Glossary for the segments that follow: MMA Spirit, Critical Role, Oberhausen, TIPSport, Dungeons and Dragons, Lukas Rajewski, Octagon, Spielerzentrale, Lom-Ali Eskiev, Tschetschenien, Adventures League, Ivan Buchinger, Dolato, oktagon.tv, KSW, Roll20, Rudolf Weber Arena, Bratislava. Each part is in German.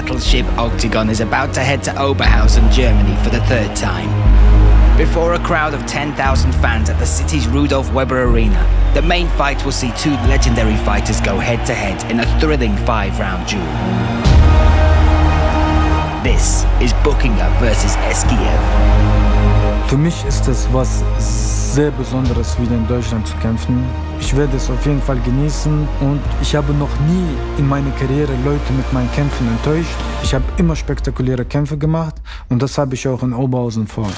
battleship Octagon is about to head to Oberhausen, Germany for the third time. Before a crowd of 10,000 fans at the city's Rudolf Weber Arena, the main fight will see two legendary fighters go head-to-head in a thrilling five-round duel. This is Buchinger versus Eskiev. Für mich ist es was sehr Besonderes, wieder in Deutschland zu kämpfen. Ich werde es auf jeden Fall genießen und ich habe noch nie in meiner Karriere Leute mit meinen Kämpfen enttäuscht. Ich habe immer spektakuläre Kämpfe gemacht und das habe ich auch in Oberhausen vor.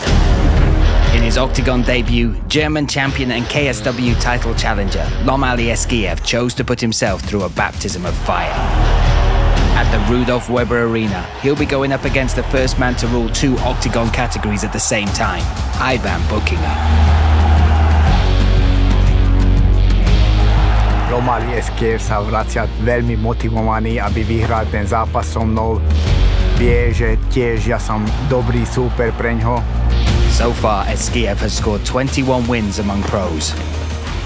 In his Octagon debut, German champion and KSW title challenger Lom-Ali Eskiev chose to put himself through a baptism of fire. At the Rudolf Weber Arena, he'll be going up against the first man to rule two Octagon categories at the same time, Ivan Buchinger. Lom-Ali Eskiev sa vracia veľmi motivovaný, aby vyhral ten zápas so mnou. Vie, že tiež ja som dobrý súper pre ňho. So far, Eskiev has scored 21 wins among pros.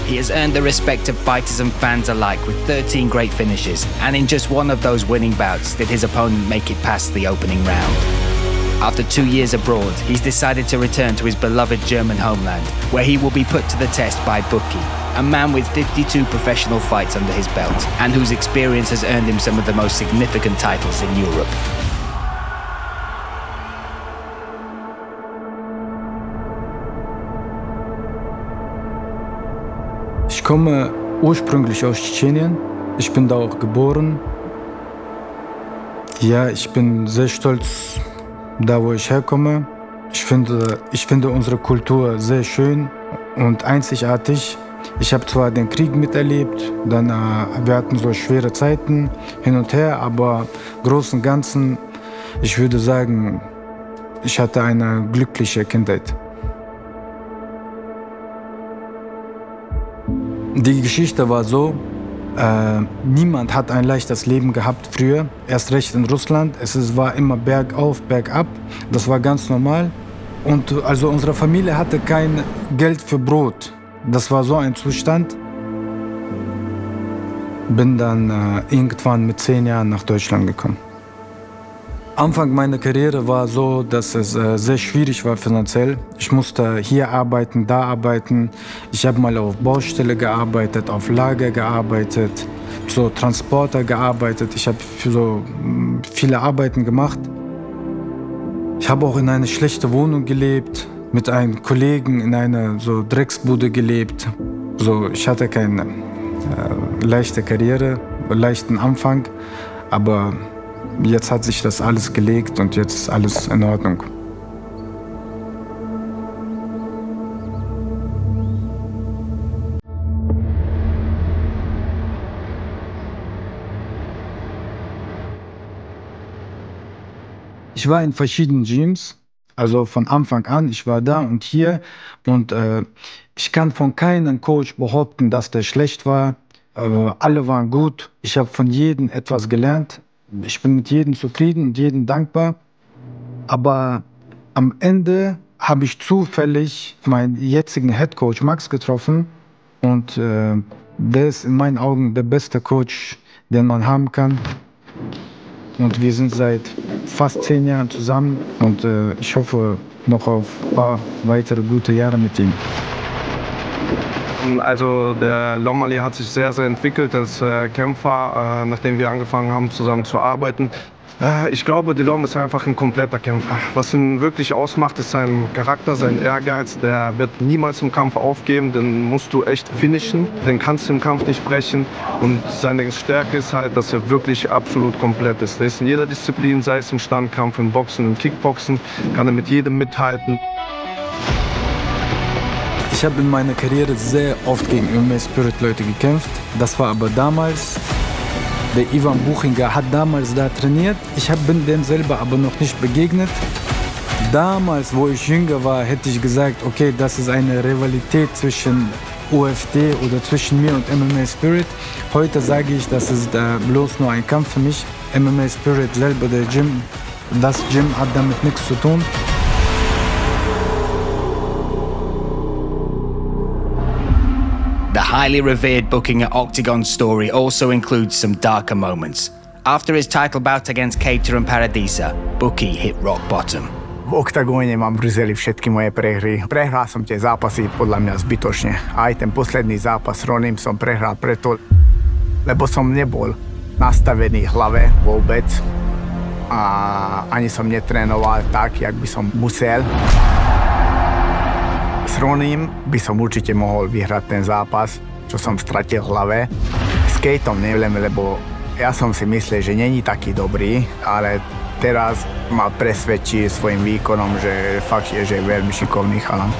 He has earned the respect of fighters and fans alike with 13 great finishes, and in just one of those winning bouts did his opponent make it past the opening round. After 2 years abroad, he's decided to return to his beloved German homeland, where he will be put to the test by Buchi, a man with 52 professional fights under his belt, and whose experience has earned him some of the most significant titles in Europe. Ich komme ursprünglich aus Tschetschenien. Ich bin da auch geboren. Ja, ich bin sehr stolz, da wo ich herkomme. Ich finde unsere Kultur sehr schön und einzigartig. Ich habe zwar den Krieg miterlebt, dann wir hatten so schwere Zeiten hin und her, aber im Großen und Ganzen, ich würde sagen, ich hatte eine glückliche Kindheit. Die Geschichte war so, niemand hat ein leichtes Leben gehabt früher, erst recht in Russland. Es war immer bergauf, bergab, das war ganz normal. Und also unsere Familie hatte kein Geld für Brot, das war so ein Zustand. Bin dann irgendwann mit 10 Jahren nach Deutschland gekommen. Anfang meiner Karriere war so, dass es sehr schwierig war finanziell. Ich musste hier arbeiten, da arbeiten. Ich habe mal auf Baustelle gearbeitet, auf Lager gearbeitet, so Transporter gearbeitet. Ich habe so viele Arbeiten gemacht. Ich habe auch in einer schlechten Wohnung gelebt, mit einem Kollegen in einer so Drecksbude gelebt. So, ich hatte keine leichte Karriere, leichten Anfang, aber jetzt hat sich das alles gelegt und jetzt ist alles in Ordnung. Ich war in verschiedenen Gyms, also von Anfang an, ich war da und hier. Und ich kann von keinem Coach behaupten, dass der schlecht war. Alle waren gut, ich habe von jedem etwas gelernt. Ich bin mit jedem zufrieden und jedem dankbar, aber am Ende habe ich zufällig meinen jetzigen Headcoach Max getroffen und der ist in meinen Augen der beste Coach, den man haben kann. Und wir sind seit fast 10 Jahren zusammen und ich hoffe noch auf ein paar weitere gute Jahre mit ihm. Also der Lom-Ali hat sich sehr, sehr entwickelt als Kämpfer, nachdem wir angefangen haben zusammen zu arbeiten. Ich glaube, der Lom ist einfach ein kompletter Kämpfer. Was ihn wirklich ausmacht, ist sein Charakter, sein Ehrgeiz. Der wird niemals im Kampf aufgeben, den musst du echt finishen. Den kannst du im Kampf nicht brechen. Und seine Stärke ist halt, dass er wirklich absolut komplett ist. Er ist in jeder Disziplin, sei es im Standkampf, im Boxen, im Kickboxen, kann er mit jedem mithalten. Ich habe in meiner Karriere sehr oft gegen MMA Spirit Leute gekämpft. Das war aber damals. Der Ivan Buchinger hat damals da trainiert. Ich bin dem selber aber noch nicht begegnet. Damals, wo ich jünger war, hätte ich gesagt, okay, das ist eine Rivalität zwischen UFD oder zwischen mir und MMA Spirit. Heute sage ich, das ist bloß nur ein Kampf für mich. MMA Spirit selber, der Gym, das Gym hat damit nichts zu tun. The highly revered Buchinger Octagon story also includes some darker moments. After his title bout against Cater and Paradisa, Buki hit rock bottom. V Octagóne mám brzeli všetky moje prehry. Prehrál som tie zápasy podľa mňa zbytočne. A aj ten posledný zápas s Ronim som prehrál preto, lebo som nebol nastavený v hlave vôbec. A ani som netrénoval tak, jak by som musel. S Ronim by som určite mohol vyhrať ten zápas, čo som stratil v hlave. S Cateom neviem, lebo ja som si myslel, že není taký dobrý, ale teraz ma presvedčí svojim výkonom, že fakt je, že je veľmi šikovný chalan.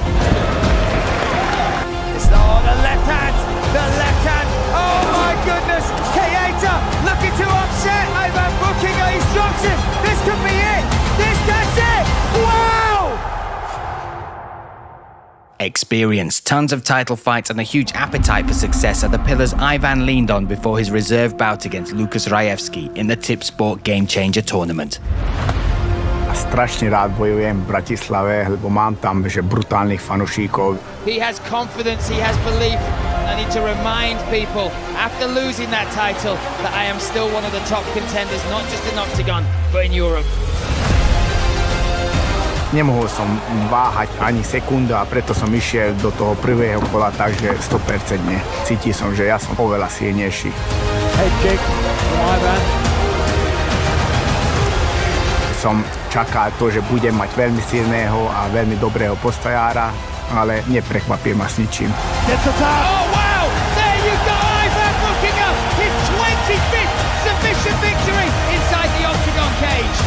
Experience, tons of title fights and a huge appetite for success are the pillars Ivan leaned on before his reserve bout against Lukas Rajewski in the TIPSport Game Changer tournament. Strašne rád bojujem v Bratislave, lebo mám tam brutálnych fanúšikov. He has confidence, he has belief. I need to remind people after losing that title that I am still one of the top contenders, not just in Octagon, but in Europe. Nemohol som váhať ani sekundu a preto som išiel do toho prvého kola, takže 100% cítil som, že ja som oveľa silnejší. Head kick from Ivan. Som čakal to, že budem mať veľmi silného a veľmi dobrého postajára, ale neprekvapil ma s ničím. Oh wow! There you go, Ivan Buchinger! His 25th submission victory inside the Octagon cage!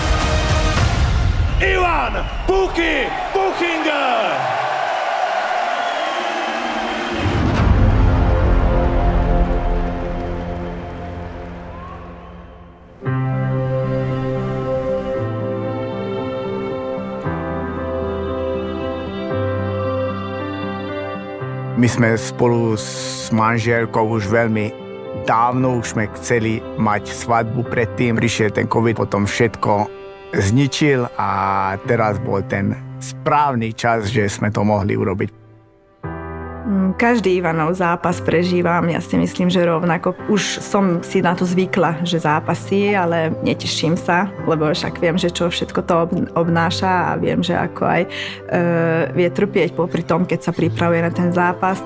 Ivan Buchinger! My sme spolu s manželkou už veľmi dávno, už sme chceli mať svadbu predtým. Prišiel ten COVID, potom všetko zničil a teraz bol ten správny čas, že sme to mohli urobiť. Každý Ivanov zápas prežívam, ja si myslím, že rovnako. Už som si na to zvykla, že zápasí, ale neteším sa, lebo však viem, že čo všetko to obnáša a viem, že ako aj vie trpieť popri tom, keď sa pripravuje na ten zápas.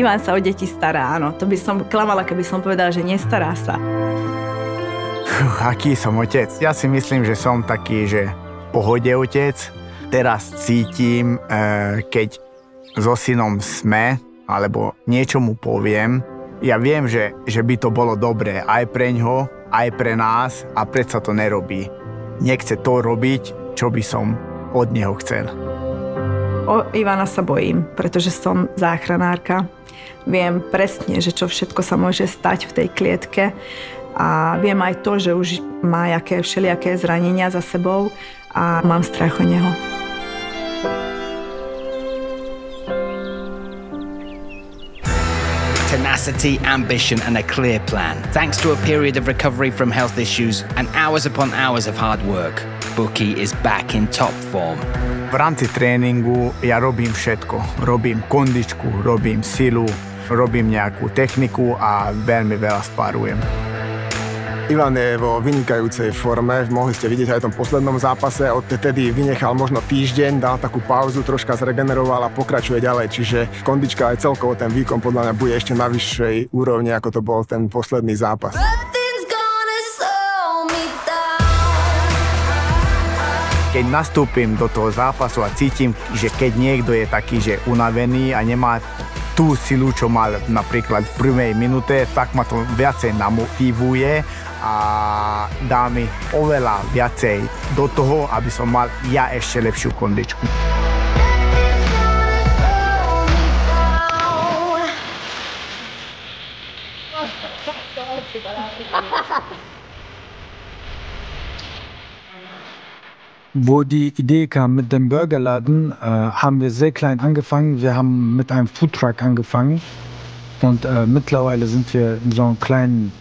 Ivan sa o deti stará, áno. To by som klamala, keby som povedala, že nestará sa. Aký som otec? Ja si myslím, že som taký, že v pohode otec. Teraz cítim, keď so synom sme, alebo niečo mu poviem. Ja viem, že by to bolo dobré aj pre ňho, aj pre nás a predsa to nerobí. Nechce to robiť, čo by som od neho chcel. O Ivana sa bojím, pretože som záchranárka. Viem presne, že čo všetko sa môže stať v tej klietke. A viem aj to, že už má všelijaké zranenia za sebou a mám strach o neho. Tenacity, ambition and a clear plan. Thanks to a period of recovery from health issues and hours upon hours of hard work, Buki is back in top form. V rámci tréningu ja robím všetko. Robím kondičku, robím silu, robím nejakú techniku a veľmi veľa sparujem. Ivan je vo vynikajúcej forme, mohli ste vidieť aj v tom poslednom zápase, odtedy vynechal možno týždeň, dal takú pauzu, troška zregeneroval a pokračuje ďalej, čiže kondička aj celkovo ten výkon podľa mňa bude ešte na vyššej úrovni, ako to bol ten posledný zápas. Keď nastúpim do toho zápasu a cítim, že keď niekto je taký, že unavený a nemá tú silu, čo mal napríklad v prvej minúte, tak ma to viacej namotivuje a dá mi oveľa viacej do toho, aby som mal ja ešte lepšiu kondičku. Wo die Idee kam mit dem Burgerladen, haben wir sehr klein angefangen. Wir haben mit einem Foodtruck angefangen und mittlerweile sind wir in so einem kleinen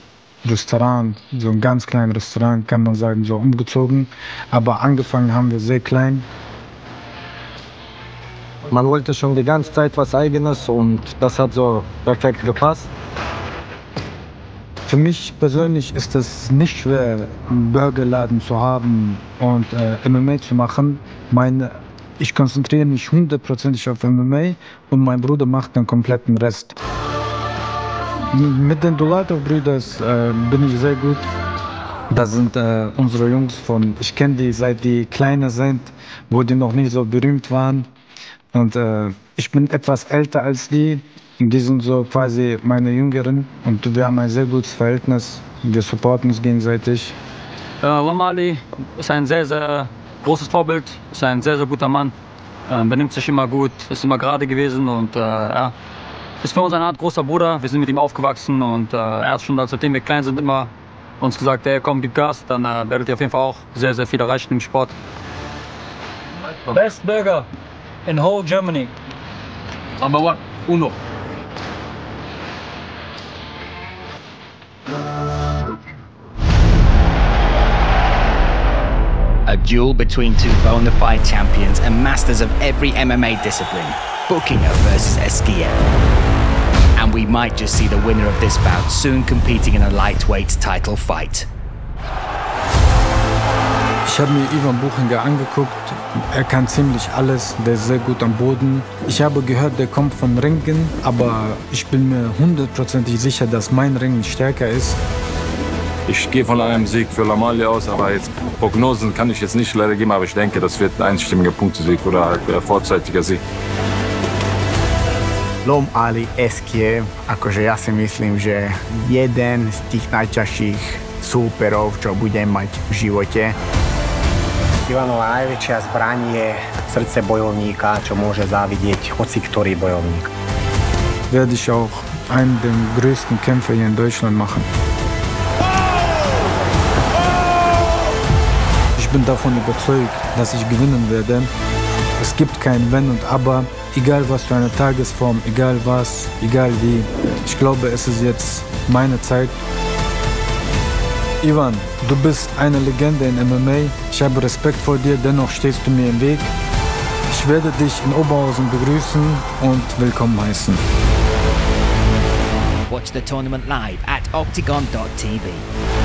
Restaurant, so einem ganz kleinen Restaurant, kann man sagen, so umgezogen. Aber angefangen haben wir sehr klein. Man wollte schon die ganze Zeit was Eigenes und das hat so perfekt gepasst. Für mich persönlich ist es nicht schwer, einen Burgerladen zu haben und MMA zu machen. Ich konzentriere mich hundertprozentig auf MMA und mein Bruder macht den kompletten Rest. Mit den Dolato-Brüdern bin ich sehr gut. Das sind unsere Jungs ich kenne die, seit die kleiner sind, wo die noch nicht so berühmt waren. Und ich bin etwas älter als die. Die sind so quasi meine Jüngeren und wir haben ein sehr gutes Verhältnis. Wir supporten uns gegenseitig. Lom-Ali ist ein sehr, sehr großes Vorbild, ist ein sehr, sehr guter Mann. Benimmt sich immer gut, ist immer gerade gewesen und ja, ist für uns eine Art großer Bruder. Wir sind mit ihm aufgewachsen und er ist schon, seitdem wir klein sind, immer uns gesagt, hey, komm, gib Gas, dann werdet ihr auf jeden Fall auch sehr, sehr viel erreichen im Sport. Best burger in whole Germany. Number one, Uno. A duel between two bona fide champions and masters of every MMA discipline, Buchinger versus Eskiev. And we might just see the winner of this bout soon competing in a lightweight title fight. Ich habe mir Ivan Buchinger angeguckt. Er kann ziemlich alles, der ist sehr gut am Boden. Ich habe gehört, der kommt von Ringen, aber ich bin mir hundertprozentig sicher, dass mein Ringen stärker ist. Ich gehe von einem Sieg für Lom-Ali aus, aber jetzt Prognosen kann ich jetzt nicht leider geben, aber ich denke, das wird ein einstimmiger Punktesieg oder halt vorzeitiger Sieg. Lom-Ali Eskiev, akože ja si myslím, že jeden z tých najťažších súperov, čo budem mať v živote. Ivanova najväčšia zbraň je srdce bojovníka, čo môže závidieť hoci ktorý bojovník. Werde ich auch einen der größten Kämpfe hier in Deutschland machen. Ich bin davon überzeugt, dass ich gewinnen werde. Es gibt kein Wenn und Aber, egal was für eine Tagesform, egal was, egal wie. Ich glaube, es ist jetzt meine Zeit. Ivan, du bist eine Legende in MMA. Ich habe Respekt vor dir, dennoch stehst du mir im Weg. Ich werde dich in Oberhausen begrüßen und willkommen heißen. Watch the tournament live at oktagon.tv.